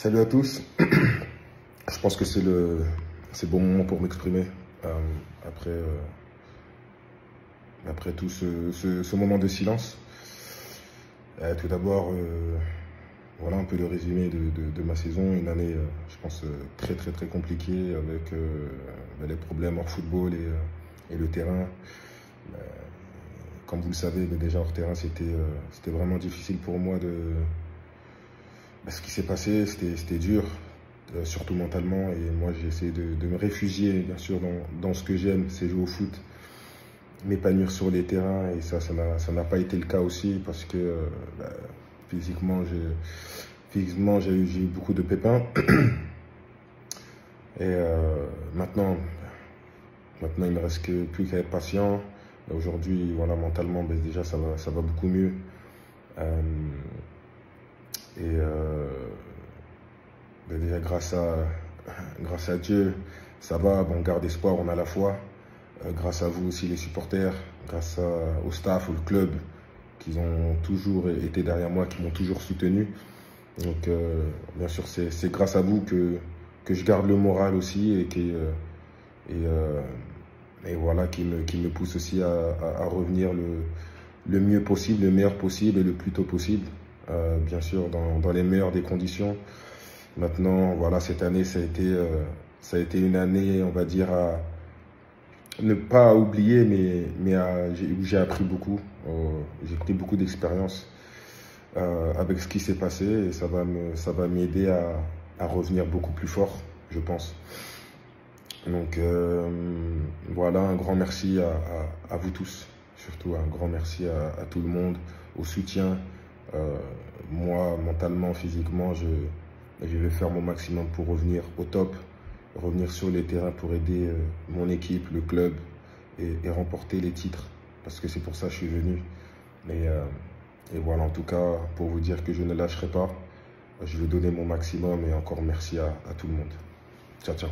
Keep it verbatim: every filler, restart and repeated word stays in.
Salut à tous. Je pense que c'est le, c'est le bon moment pour m'exprimer. Euh, après, euh, après tout ce, ce, ce moment de silence. Euh, tout d'abord, euh, voilà un peu le résumé de, de, de ma saison. Une année, euh, je pense, euh, très très très compliquée avec euh, les problèmes hors football et, euh, et le terrain. Euh, comme vous le savez, mais déjà hors terrain, c'était euh, c'était vraiment difficile pour moi de... Ce qui s'est passé, c'était dur, euh, surtout mentalement. Et moi, j'ai essayé de, de me réfugier, bien sûr, dans, dans ce que j'aime, c'est jouer au foot, m'épanouir sur les terrains. Et ça, ça n'a pas été le cas aussi, parce que euh, bah, physiquement, j'ai eu, eu beaucoup de pépins. Et euh, maintenant, maintenant, il ne me reste que, plus qu'à être patient. Aujourd'hui, voilà, mentalement, bah, déjà, ça va, ça va beaucoup mieux. Euh, Et euh, ben déjà grâce à, grâce à Dieu, ça va, on garde espoir, on a la foi. Euh, grâce à vous aussi les supporters, grâce à, au staff, au club, qui ont toujours été derrière moi, qui m'ont toujours soutenu. Donc euh, bien sûr, c'est grâce à vous que, que je garde le moral aussi et, qui, euh, et, euh, et voilà, qui me, qui me pousse aussi à, à, à revenir le, le mieux possible, le meilleur possible et le plus tôt possible. Euh, bien sûr, dans, dans les meilleures des conditions. Maintenant, voilà, cette année, ça a été, euh, ça a été une année, on va dire, à ne pas oublier, mais, mais où j'ai appris beaucoup. Euh, j'ai pris beaucoup d'expérience euh, avec ce qui s'est passé et ça va me, ça va m'aider à, à revenir beaucoup plus fort, je pense. Donc, euh, voilà, un grand merci à, à, à vous tous. Surtout, un grand merci à, à tout le monde, au soutien. Euh, moi, mentalement, physiquement, je, je vais faire mon maximum pour revenir au top, revenir sur les terrains pour aider euh, mon équipe, le club, et, et remporter les titres, parce que c'est pour ça que je suis venu. Et, euh, et voilà, en tout cas, pour vous dire que je ne lâcherai pas, je vais donner mon maximum et encore merci à, à tout le monde. Ciao, ciao.